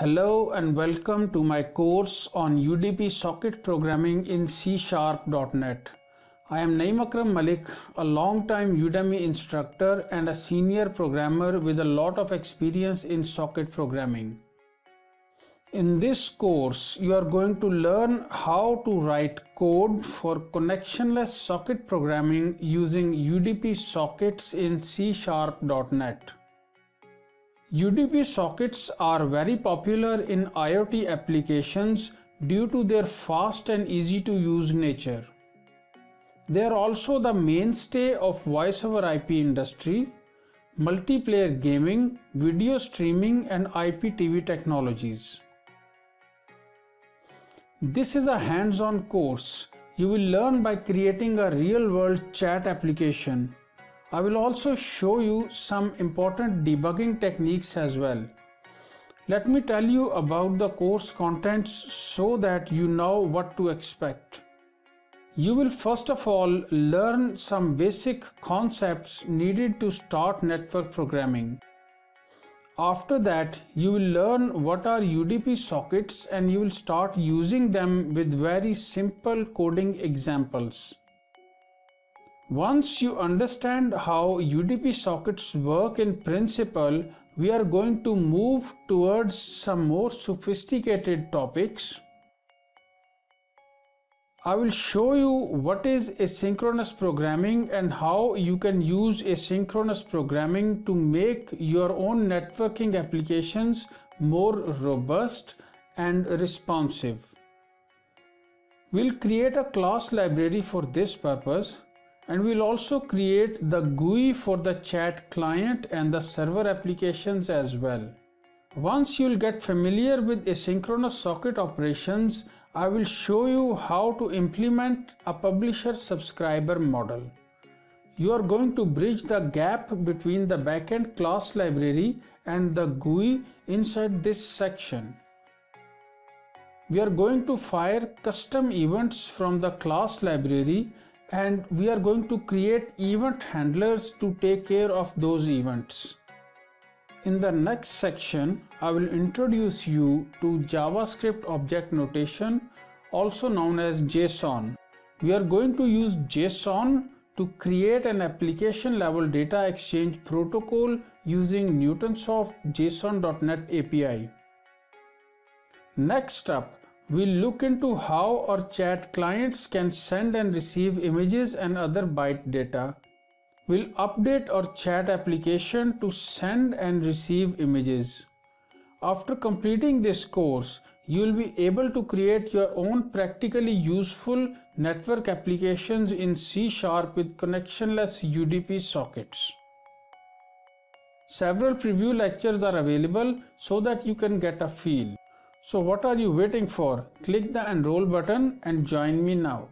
Hello and welcome to my course on UDP socket programming in C#.NET. I am Naeem Akram Malik, a long-time Udemy instructor and a senior programmer with a lot of experience in socket programming. In this course, you are going to learn how to write code for connectionless socket programming using UDP sockets in C#.NET. UDP sockets are very popular in IoT applications due to their fast and easy to use nature. They are also the mainstay of voice over IP industry, multiplayer gaming, video streaming and IPTV technologies. This is a hands-on course. You will learn by creating a real-world chat application. I will also show you some important debugging techniques as well. Let me tell you about the course contents so that you know what to expect. You will first of all learn some basic concepts needed to start network programming. After that, you will learn what are UDP sockets and you will start using them with very simple coding examples. Once you understand how UDP sockets work in principle, we are going to move towards some more sophisticated topics. I will show you what is asynchronous programming and how you can use asynchronous programming to make your own networking applications more robust and responsive. We'll create a class library for this purpose. And we'll also create the GUI for the chat client and the server applications as well. Once you'll get familiar with asynchronous socket operations, I will show you how to implement a publisher-subscriber model. You are going to bridge the gap between the backend class library and the GUI inside this section. We are going to fire custom events from the class library and we are going to create event handlers to take care of those events. In the next section, I will introduce you to JavaScript object notation, also known as JSON. We are going to use JSON to create an application level data exchange protocol using Newtonsoft.json.net API. Next up, we'll look into how our chat clients can send and receive images and other byte data. We'll update our chat application to send and receive images. After completing this course, you'll be able to create your own practically useful network applications in C# with connectionless UDP sockets. Several preview lectures are available so that you can get a feel. So what are you waiting for? Click the enroll button and join me now.